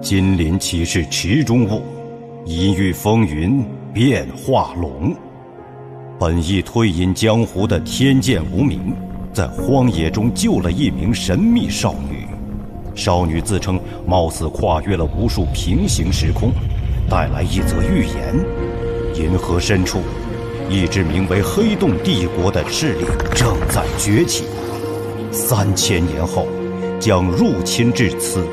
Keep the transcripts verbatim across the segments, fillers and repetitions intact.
金鳞岂是池中物，一遇风云变化龙。本意推隐江湖的天剑无名，在荒野中救了一名神秘少女。少女自称貌似跨越了无数平行时空，带来一则预言：银河深处，一支名为黑洞帝国的势力正在崛起，三千年后将入侵至此。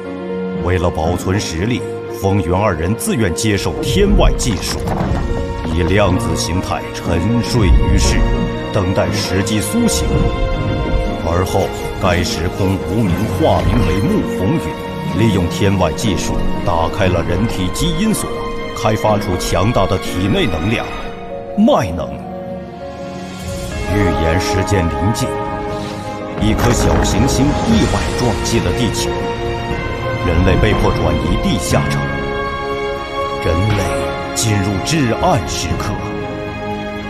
为了保存实力，风云二人自愿接受天外技术，以量子形态沉睡于世，等待时机苏醒。而后，该时空无名化名为穆宏宇，利用天外技术打开了人体基因锁，开发出强大的体内能量——脉能。预言时间临近，一颗小行星意外撞击了地球。 人类被迫转移地下城，人类进入至暗时刻，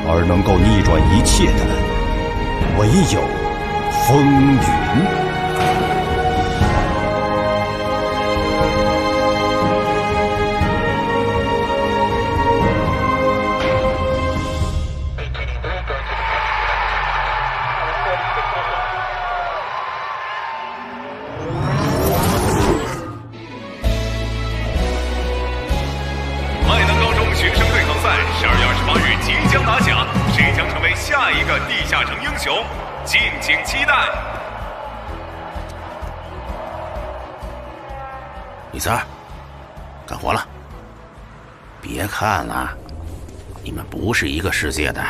而能够逆转一切的，唯有风云。 李三儿，干活了。别看了，你们不是一个世界的。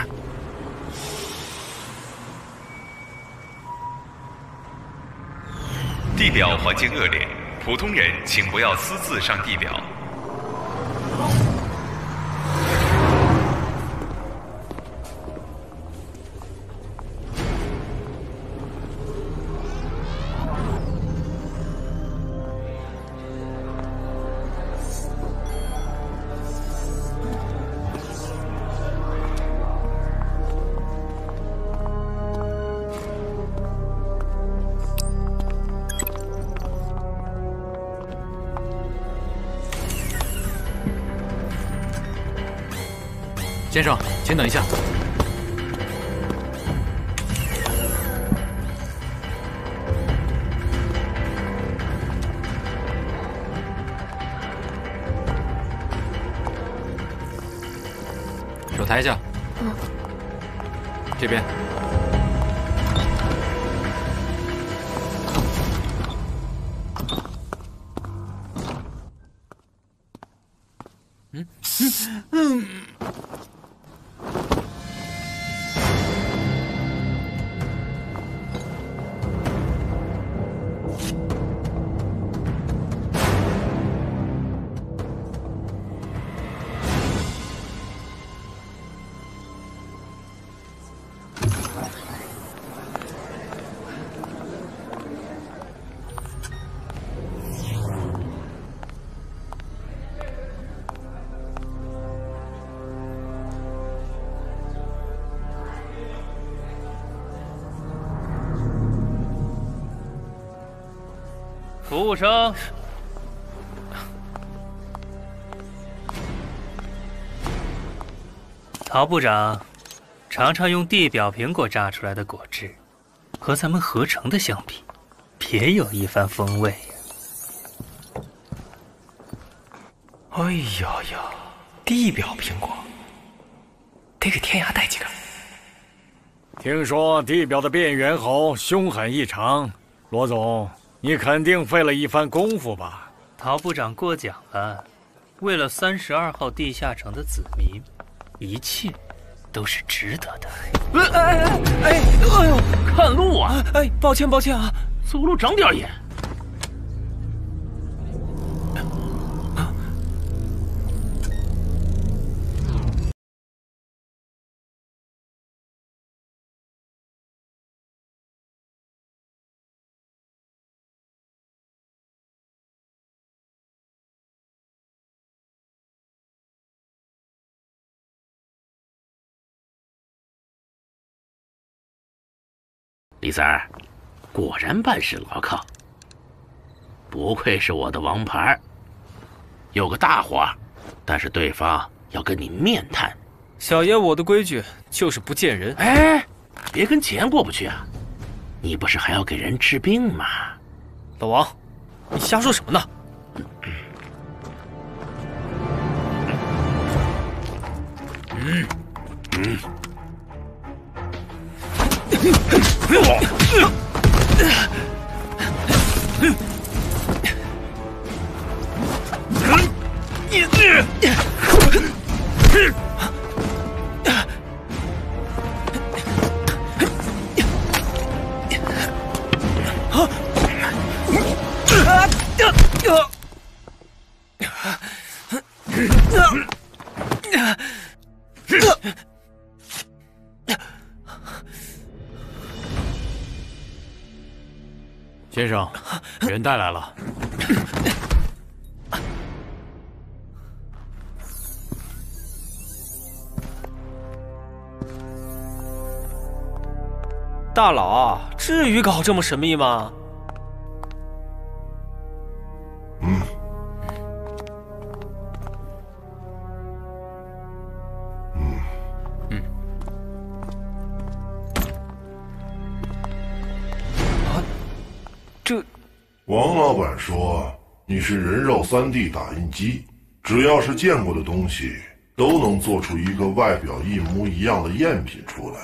地表环境恶劣，普通人请不要私自上地表。先生，请等一下。手抬一下。嗯。这边。嗯嗯嗯。 服务生，曹部长常常用地表苹果榨出来的果汁，和咱们合成的相比，别有一番风味呀。哎呦呦，地表苹果，得给天涯带几个。听说地表的变猿猴凶狠异常，罗总。 你肯定费了一番功夫吧？陶部长过奖了，为了三十二号地下城的子民，一切都是值得的。哎哎哎哎！哎呦，看路啊！哎，抱歉抱歉啊，走路长点眼。啊、李三儿，果然办事牢靠，不愧是我的王牌。有个大活，但是对方要跟你面谈。小爷我的规矩就是不见人。哎，别跟钱过不去啊！你不是还要给人治病吗？老王，你瞎说什么呢？嗯嗯。先生，人带来了。 大佬，至于搞这么神秘吗？嗯。嗯。嗯。啊，这……王老板说你是人肉三 D 打印机，只要是见过的东西，都能做出一个外表一模一样的赝品出来。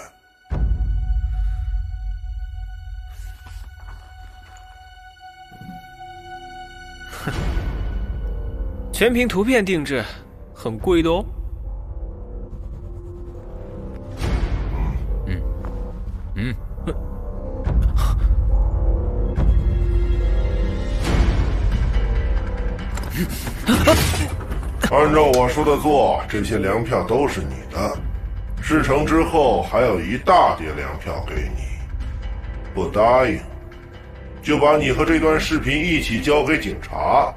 全凭图片定制，很贵的哦。嗯嗯嗯。按照我说的做，这些粮票都是你的。事成之后，还有一大叠粮票给你。不答应，就把你和这段视频一起交给警察。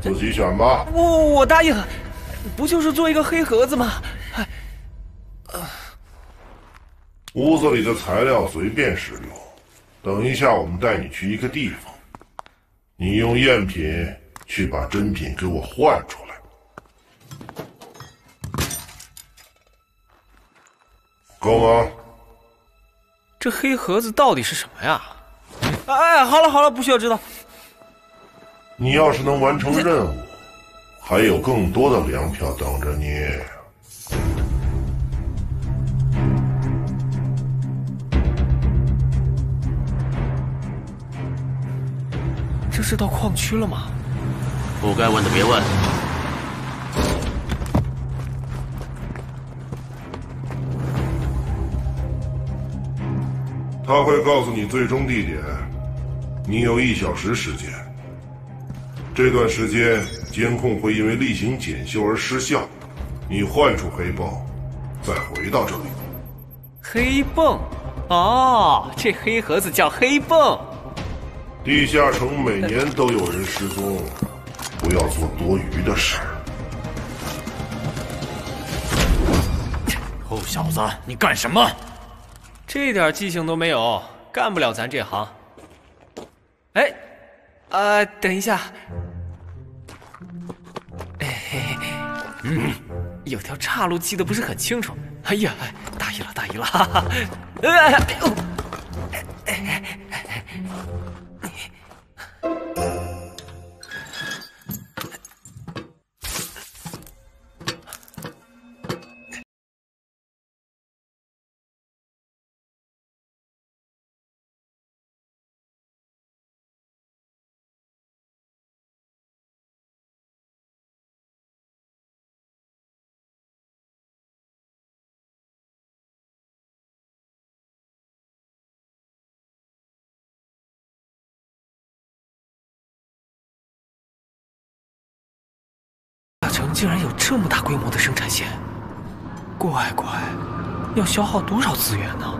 自己选吧。我我答应，不就是做一个黑盒子吗？屋子里的材料随便使用。等一下，我们带你去一个地方，你用赝品去把真品给我换出来。够吗？这黑盒子到底是什么呀？哎，好了好了，不需要知道。 你要是能完成任务，还有更多的粮票等着你。这是到矿区了吗？不该问的别问。他会告诉你最终地点，你有一小时时间。 这段时间监控会因为例行检修而失效，你换出黑泵，再回到这里。黑泵，哦，这黑盒子叫黑泵。地下城每年都有人失踪，不要做多余的事。臭小子，你干什么？这点记性都没有，干不了咱这行。哎，呃，等一下。 嗯，有条岔路记得不是很清楚。哎呀，大意了，大意了！哈哈，哎哎呦，哎哎哎！竟然有这么大规模的生产线，乖乖，要消耗多少资源呢？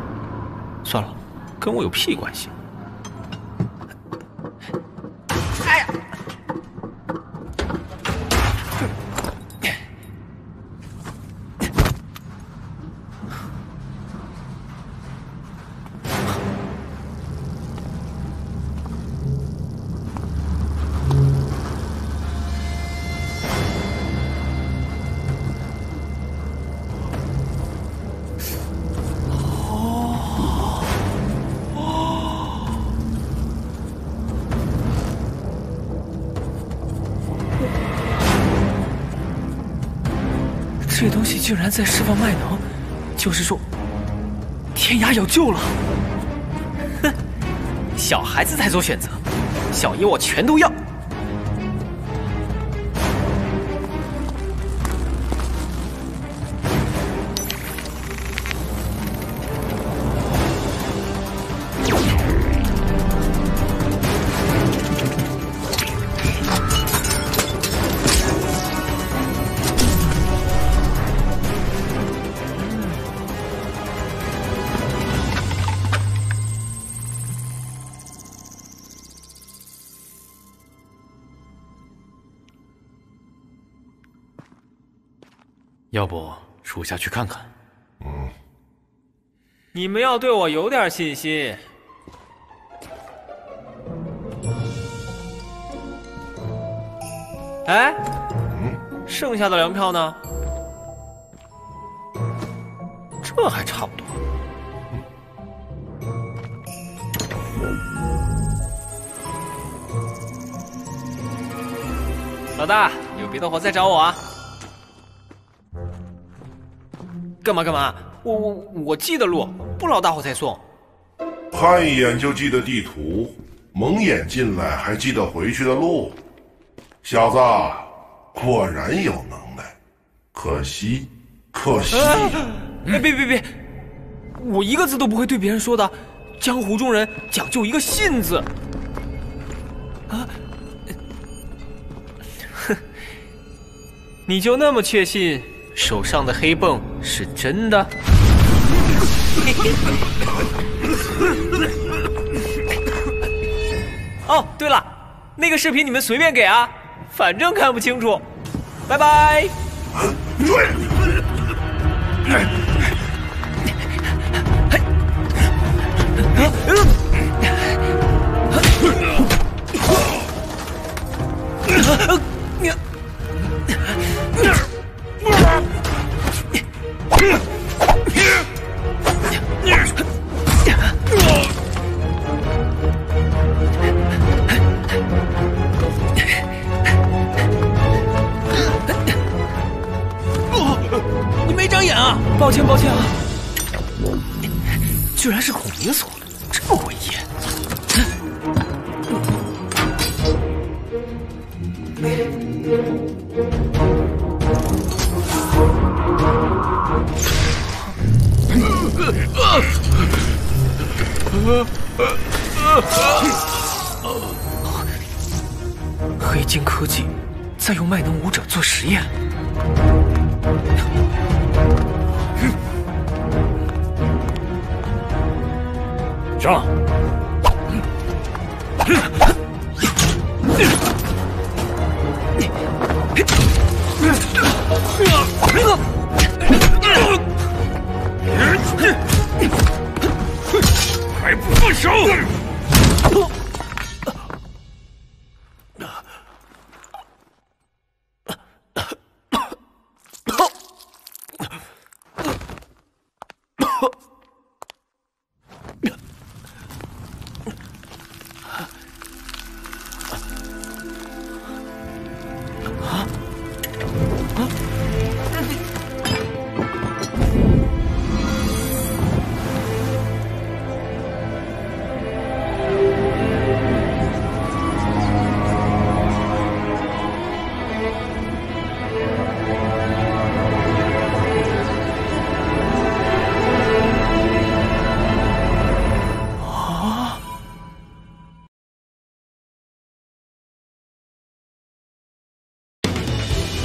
算了，跟我有屁关系！哎呀，这东西竟然在释放脉能，就是说，天涯有救了。哼，小孩子才做选择，小爷我全都要。 要不属下去看看。嗯，你们要对我有点信心。哎，嗯，剩下的粮票呢？这还差不多。嗯、老大，有别的活再找我啊。 干嘛干嘛？我我我记得路，不劳大伙才送。看一眼就记得地图，蒙眼进来还记得回去的路，小子果然有能耐。可惜，可惜！哎、嗯，别别别！我一个字都不会对别人说的。江湖中人讲究一个信字。啊，哼，你就那么确信？ 手上的黑泵是真的？哦，对了，那个视频你们随便给啊，反正看不清楚。拜拜。对。你没长眼啊！抱歉，抱歉啊！居然是孔明锁，这么诡异！黑金科技在用脉能武者做实验。 上！还不放手！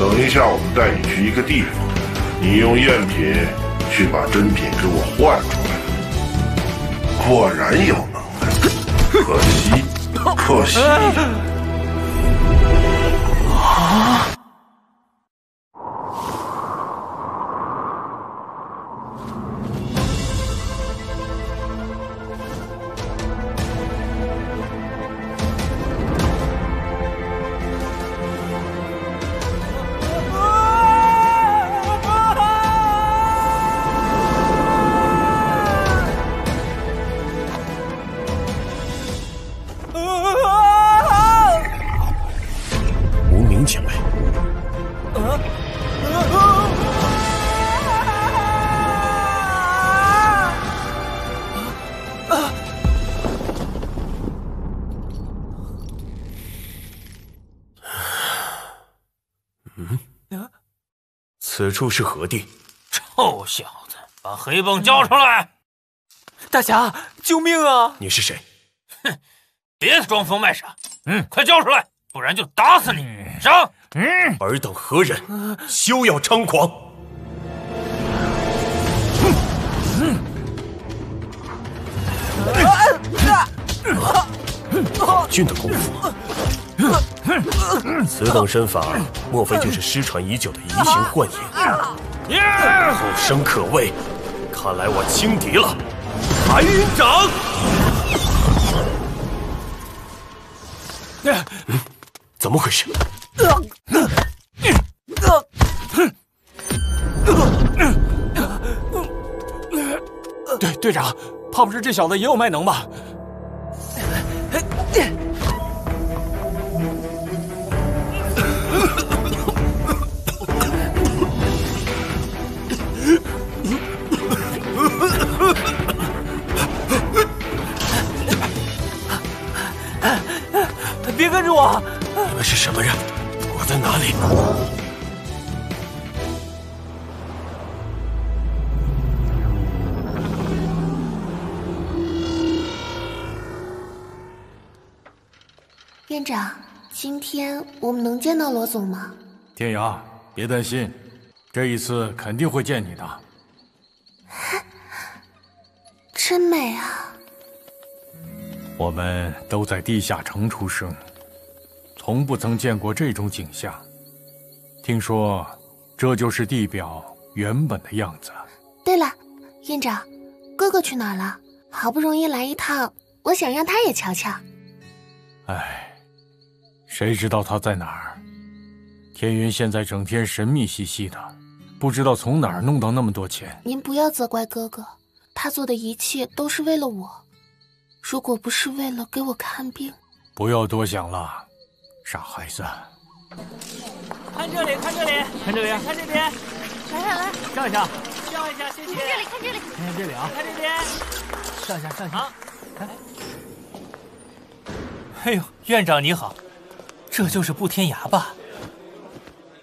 等一下，我们带你去一个地方，你用赝品去把真品给我换出来。果然有能耐，可惜，可惜。啊！嗯，此处是何地？臭小子，把黑泵交出来！嗯、大侠，救命啊！你是谁？哼，别装疯卖傻！嗯，快交出来，不然就打死你！上！嗯，尔等何人？休要猖狂！嗯嗯、俊的功夫。 此等身法，莫非就是失传已久的移形换影？后生可畏，看来我轻敌了。白云掌！嗯，怎么回事？对，队长，怕不是这小子也有卖能吧？ 别跟着我！你们是什么人？我在哪里？院长，今天我们能见到罗总吗？天涯，别担心，这一次肯定会见你的。真美啊！ 我们都在地下城出生，从不曾见过这种景象。听说这就是地表原本的样子。对了，院长，哥哥去哪儿了？好不容易来一趟，我想让他也瞧瞧。哎，谁知道他在哪儿？天云现在整天神秘兮兮的，不知道从哪儿弄到那么多钱。您不要责怪哥哥，他做的一切都是为了我。 如果不是为了给我看病，不要多想了，傻孩子。看这里，看这里，看这里，看这边，来来来，照一下，照一下，谢谢。这里，看这里，看这里啊，看这边，照一下，照一下。来，哎呦，院长你好，这就是步天涯吧？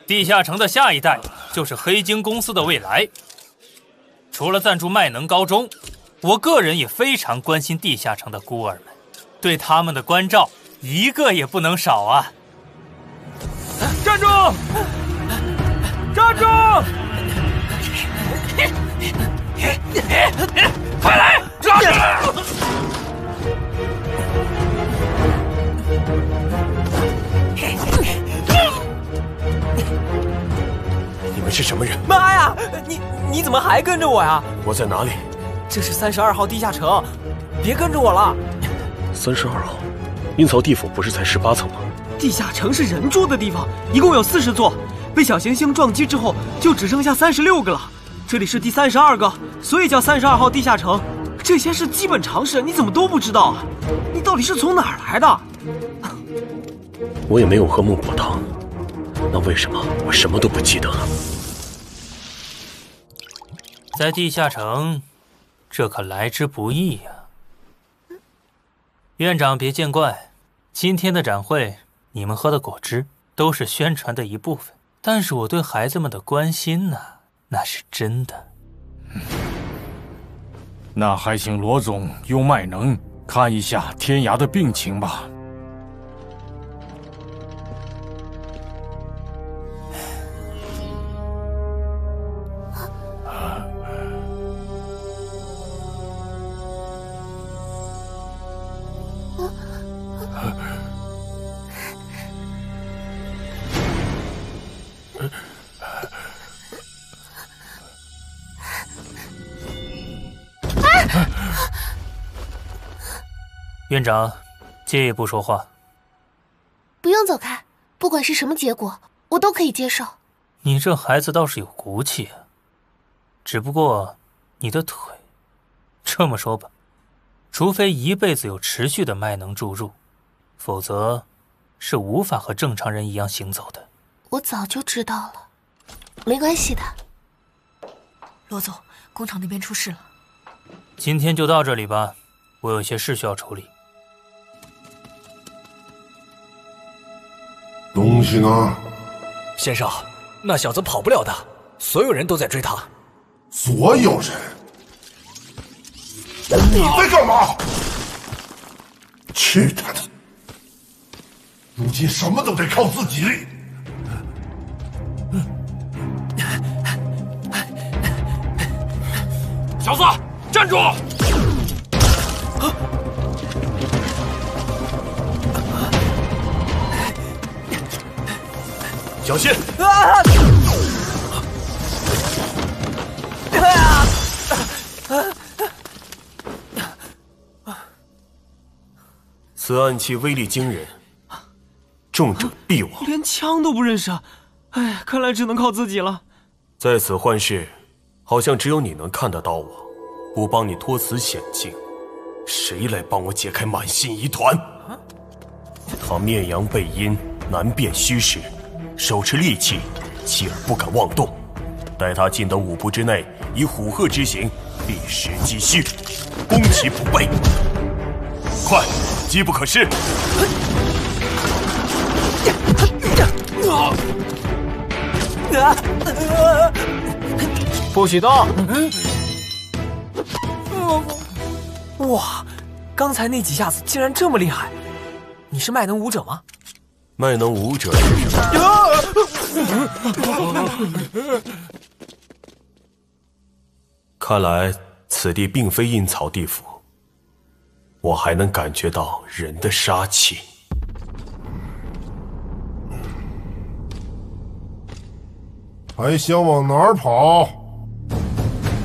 地下城的下一代就是黑鲸公司的未来。除了赞助麦能高中。 我个人也非常关心地下城的孤儿们，对他们的关照一个也不能少啊！站住！站住！快来！抓住！你们是什么人？妈呀！你你怎么还跟着我呀？我在哪里？ 这是三十二号地下城，别跟着我了。三十二号，阴曹地府不是才十八层吗？地下城是人住的地方，一共有四十座，被小行星撞击之后就只剩下三十六个了。这里是第三十二个，所以叫三十二号地下城。这些是基本常识，你怎么都不知道啊？你到底是从哪儿来的？我也没有喝孟婆汤，那为什么我什么都不记得了？在地下城。 这可来之不易呀、啊！院长别见怪，今天的展会你们喝的果汁都是宣传的一部分，但是我对孩子们的关心呢、啊，那是真的。那还请罗总用脉能看一下天涯的病情吧。啊 院长，介意不说话？不用走开，不管是什么结果，我都可以接受。你这孩子倒是有骨气啊，只不过你的腿……这么说吧，除非一辈子有持续的脉能注入，否则是无法和正常人一样行走的。我早就知道了，没关系的。罗总，工厂那边出事了。今天就到这里吧，我有些事需要处理。 东西呢？先生，那小子跑不了的，所有人都在追他。所有人？你在干嘛？去他的！如今什么都得靠自己。小子，站住！ 小心！啊！此暗器威力惊人，重者必亡。连枪都不认识啊！哎，看来只能靠自己了。在此幻世，好像只有你能看得到我。不帮你脱此险境，谁来帮我解开满心疑团？他面阳背阴，难辨虚实。 手持利器，妻儿不敢妄动。待他进得五步之内，以虎鹤之形，避实击虚，攻其不备。快，机不可失！不许动！哇，刚才那几下子竟然这么厉害！你是卖能武者吗？ 卖能武者是什么？看来此地并非阴曹地府，我还能感觉到人的杀气。还想往哪儿跑？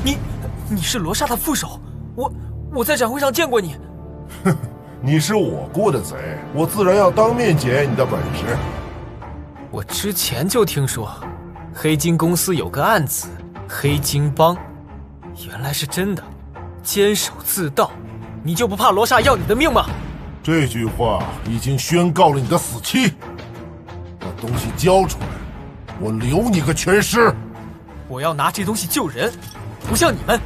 你，你是罗刹的副手，我我在展会上见过你。哼。 你是我雇的贼，我自然要当面解你的本事。我之前就听说，黑金公司有个案子，黑金帮，原来是真的，监守自盗，你就不怕罗刹要你的命吗？这句话已经宣告了你的死期，把东西交出来，我留你个全尸。我要拿这东西救人，不像你们，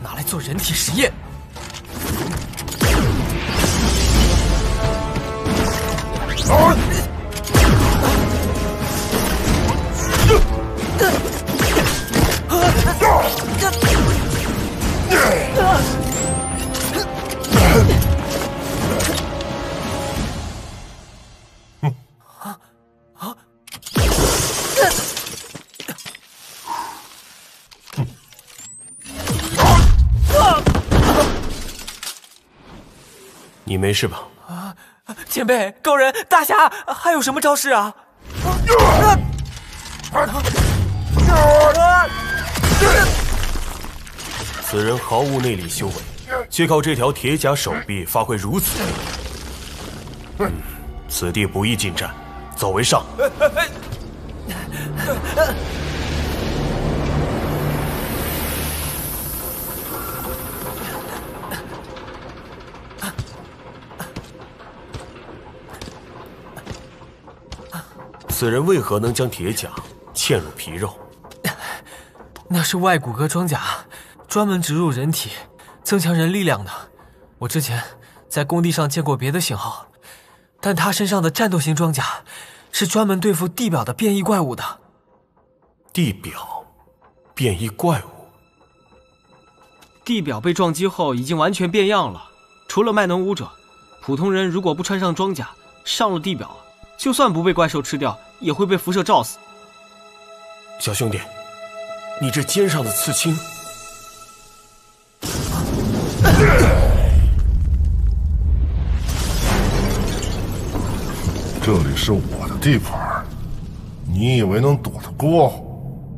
拿来做人体实验。 啊！哼！啊啊！你没事吧？ 前辈、高人、大侠，还有什么招式啊？此人毫无内力修为，却靠这条铁甲手臂发挥如此威力。嗯，此地不宜近战，走为上。此人为何能将铁甲嵌入皮肉？那是外骨骼装甲，专门植入人体，增强人力量的。我之前在工地上见过别的型号，但他身上的战斗型装甲是专门对付地表的变异怪物的。地表变异怪物？地表被撞击后已经完全变样了，除了卖能武者，普通人如果不穿上装甲，上了地表。 就算不被怪兽吃掉，也会被辐射照死。小兄弟，你这肩上的刺青，这里是我的地盘，你以为能躲得过？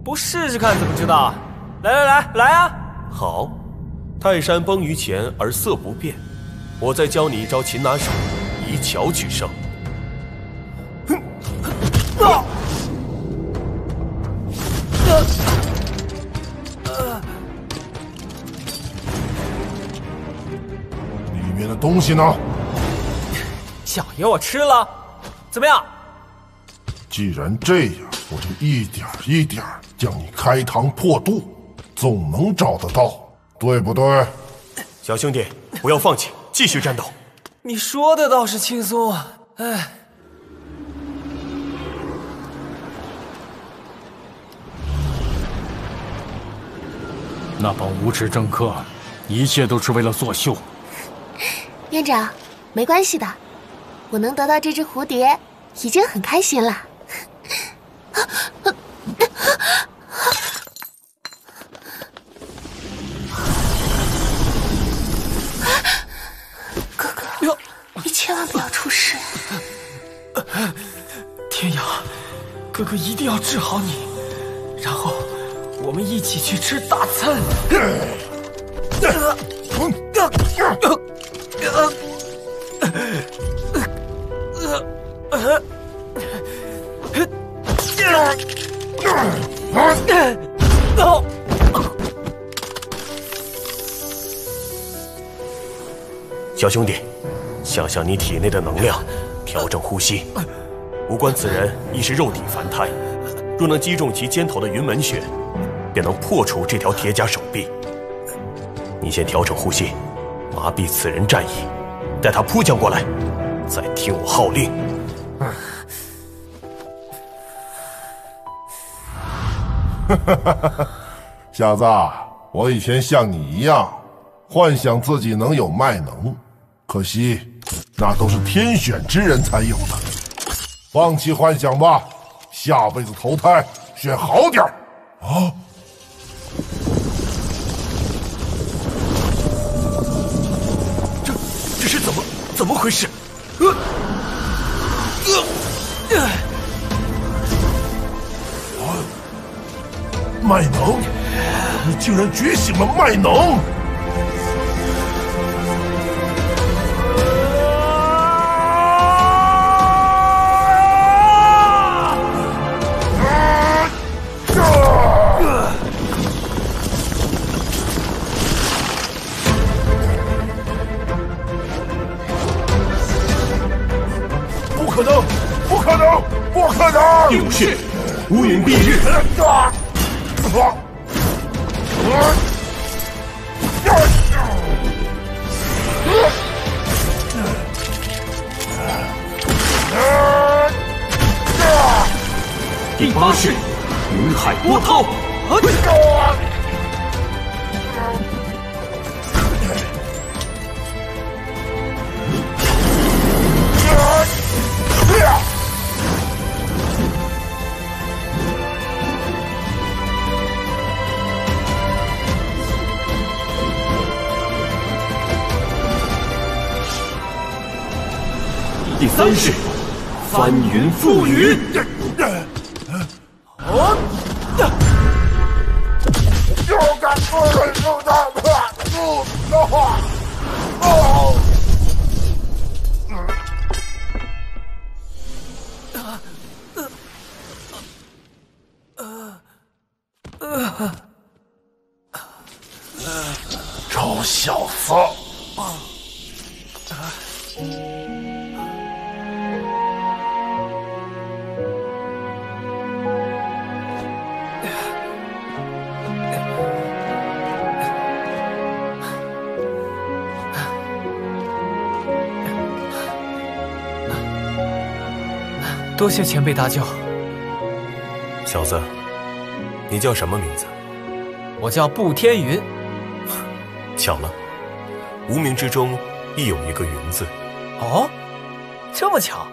不试试看怎么知道？来来来，来啊！好，泰山崩于前而色不变，我再教你一招擒拿手，以巧取胜。 里面的东西呢？想给我吃了？怎么样？既然这样，我就一点一点将你开膛破肚，总能找得到，对不对？小兄弟，不要放弃，继续战斗。你说的倒是轻松啊，哎。那帮无耻政客，一切都是为了作秀。院长，没关系的，我能得到这只蝴蝶，已经很开心了。哥哥，你千万不要出事。天涯，哥哥一定要治好你，然后。 我们一起去吃大餐。小兄弟，想想你体内的能量，调整呼吸。无关此人亦是肉体凡胎，若能击中其肩头的云门穴。 便能破除这条铁甲手臂。你先调整呼吸，麻痹此人战意，待他扑将过来，再听我号令。小子，我以前像你一样，幻想自己能有脉能，可惜那都是天选之人才有的。放弃幻想吧，下辈子投胎选好点儿。啊！ 怎么回事？呃呃呃！啊！脉能，你竟然觉醒了脉能！有事，乌云蔽日。第八式，云海波涛。第三式，翻云覆雨。啊！又敢不肯收他话，不的话，哦！啊啊啊！臭小子！啊！ 多谢前辈搭救。小子，你叫什么名字？我叫步天云。巧了，无名之中亦有一个云字。哦，这么巧。